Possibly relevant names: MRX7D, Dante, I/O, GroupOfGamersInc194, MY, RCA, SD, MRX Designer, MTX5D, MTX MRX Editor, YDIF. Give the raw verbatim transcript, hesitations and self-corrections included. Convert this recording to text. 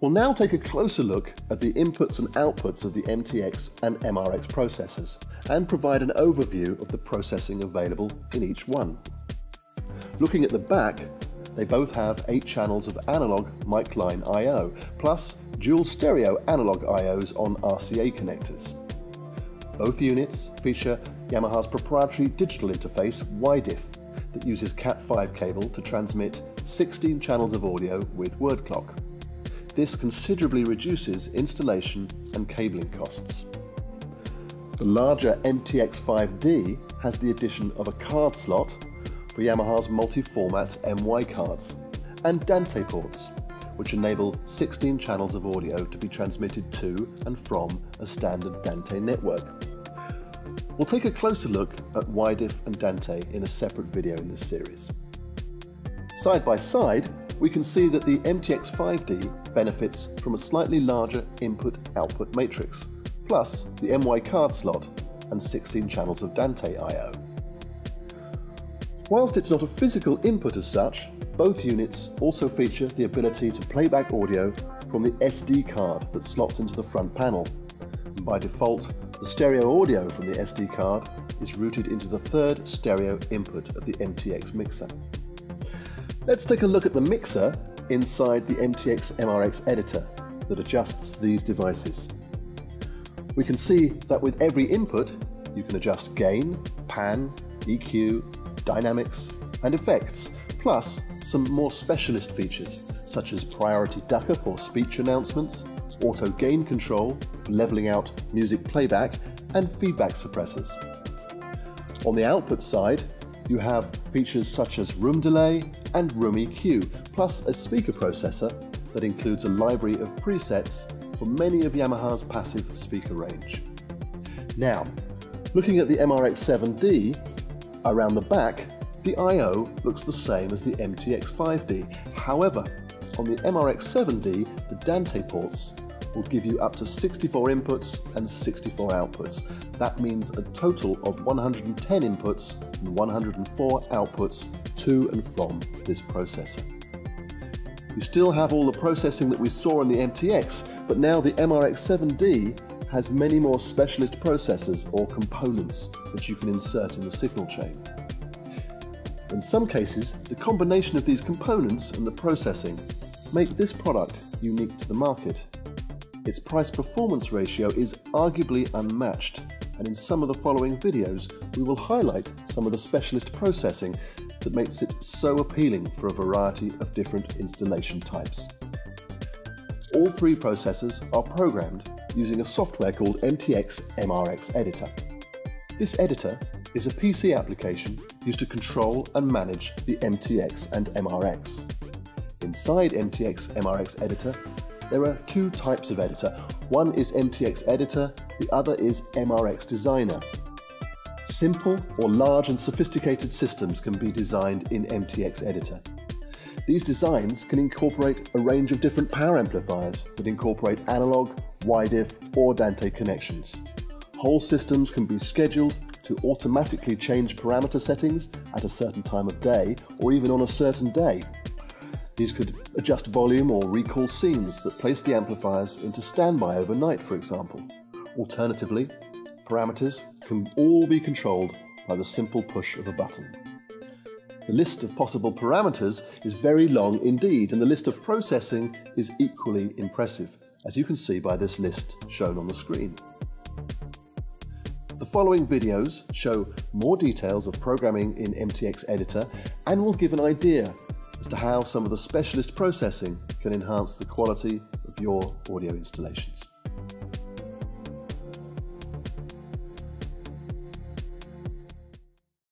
We'll now take a closer look at the inputs and outputs of the M T X and M R X processors and provide an overview of the processing available in each one. Looking at the back, they both have eight channels of analog mic line I O plus dual stereo analog I Os on R C A connectors. Both units feature Yamaha's proprietary digital interface Y D I F that uses cat five cable to transmit sixteen channels of audio with word clock. This considerably reduces installation and cabling costs. The larger M T X five D has the addition of a card slot for Yamaha's multi-format M Y cards and Dante ports, which enable sixteen channels of audio to be transmitted to and from a standard Dante network. We'll take a closer look at Y D I F and Dante in a separate video in this series. Side by side, we can see that the M T X five D benefits from a slightly larger input-output matrix, plus the M Y card slot and sixteen channels of Dante I O. Whilst it's not a physical input as such, both units also feature the ability to play back audio from the S D card that slots into the front panel. And by default, the stereo audio from the S D card is routed into the third stereo input of the M T X mixer. Let's take a look at the mixer inside the M T X M R X Editor that adjusts these devices. We can see that with every input, you can adjust gain, pan, E Q, dynamics, and effects, plus some more specialist features such as priority ducker for speech announcements, auto gain control for leveling out music playback, and feedback suppressors. On the output side, you have features such as room delay and room E Q, plus a speaker processor that includes a library of presets for many of Yamaha's passive speaker range. Now, looking at the M R X seven D, around the back, the I O looks the same as the M T X five D. However, on the M R X seven D, the Dante ports will give you up to sixty-four inputs and sixty-four outputs. That means a total of one hundred ten inputs and one hundred four outputs to and from this processor. You still have all the processing that we saw in the M T X, but now the M R X seven D has many more specialist processors or components that you can insert in the signal chain. In some cases, the combination of these components and the processing make this product unique to the market. Its price-performance ratio is arguably unmatched, and in some of the following videos we will highlight some of the specialist processing that makes it so appealing for a variety of different installation types. All three processors are programmed using a software called M T X M R X Editor. This editor is a P C application used to control and manage the M T X and M R X. Inside M T X M R X Editor, there are two types of editor. One is M T X Editor, the other is M R X Designer. Simple or large and sophisticated systems can be designed in M T X Editor. These designs can incorporate a range of different power amplifiers that incorporate analog, Y D I F or Dante connections. Whole systems can be scheduled to automatically change parameter settings at a certain time of day or even on a certain day. These could adjust volume or recall scenes that place the amplifiers into standby overnight, for example. Alternatively, parameters can all be controlled by the simple push of a button. The list of possible parameters is very long indeed, and the list of processing is equally impressive, as you can see by this list shown on the screen. The following videos show more details of programming in M T X Editor and will give an idea as to how some of the specialist processing can enhance the quality of your audio installations.